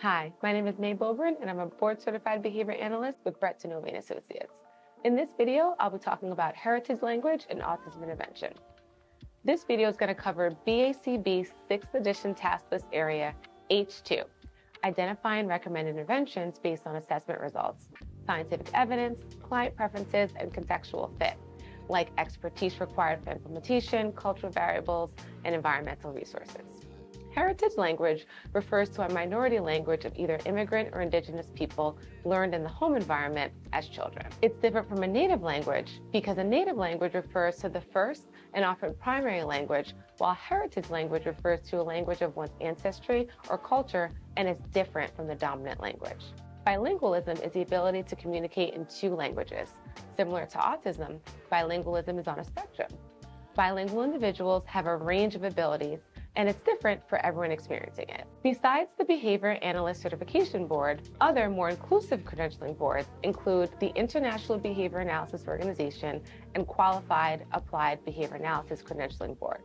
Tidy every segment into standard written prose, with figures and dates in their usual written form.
Hi, my name is May Beaubrun, and I'm a board-certified behavior analyst with Brett Zinove & Associates. In this video, I'll be talking about heritage language and autism intervention. This video is going to cover BACB 6th edition task list area H2, identify and recommend interventions based on assessment results, scientific evidence, client preferences, and contextual fit, like expertise required for implementation, cultural variables, and environmental resources. Heritage language refers to a minority language of either immigrant or indigenous people learned in the home environment as children. It's different from a native language because a native language refers to the first and often primary language, while heritage language refers to a language of one's ancestry or culture and is different from the dominant language. Bilingualism is the ability to communicate in two languages. Similar to autism, bilingualism is on a spectrum. Bilingual individuals have a range of abilities, and it's different for everyone experiencing it. Besides the Behavior Analyst Certification Board, other more inclusive credentialing boards include the International Behavior Analysis Organization and Qualified Applied Behavior Analysis Credentialing Board.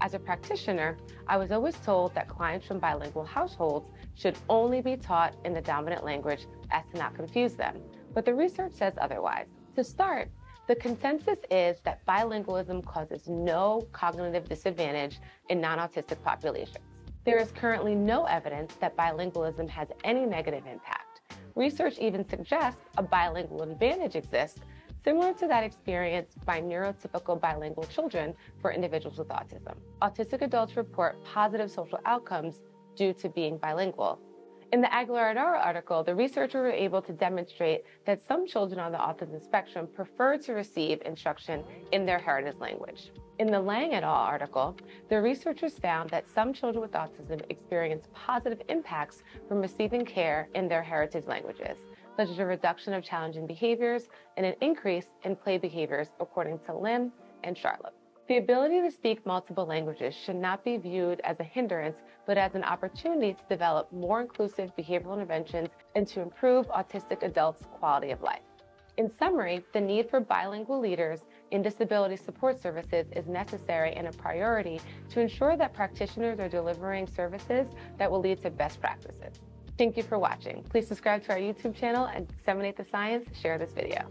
As a practitioner, I was always told that clients from bilingual households should only be taught in the dominant language as to not confuse them, but the research says otherwise. To start, the consensus is that bilingualism causes no cognitive disadvantage in non-autistic populations. There is currently no evidence that bilingualism has any negative impact. Research even suggests a bilingual advantage exists, similar to that experienced by neurotypical bilingual children for individuals with autism. Autistic adults report positive social outcomes due to being bilingual. In the Aguilar et al. Article, the researchers were able to demonstrate that some children on the autism spectrum prefer to receive instruction in their heritage language. In the Lang et al. Article, the researchers found that some children with autism experience positive impacts from receiving care in their heritage languages, such as a reduction of challenging behaviors and an increase in play behaviors, according to Lim and Charlop. The ability to speak multiple languages should not be viewed as a hindrance, but as an opportunity to develop more inclusive behavioral interventions and to improve autistic adults' quality of life. In summary, the need for bilingual leaders in disability support services is necessary and a priority to ensure that practitioners are delivering services that will lead to best practices. Thank you for watching. Please subscribe to our YouTube channel and disseminate the science, share this video.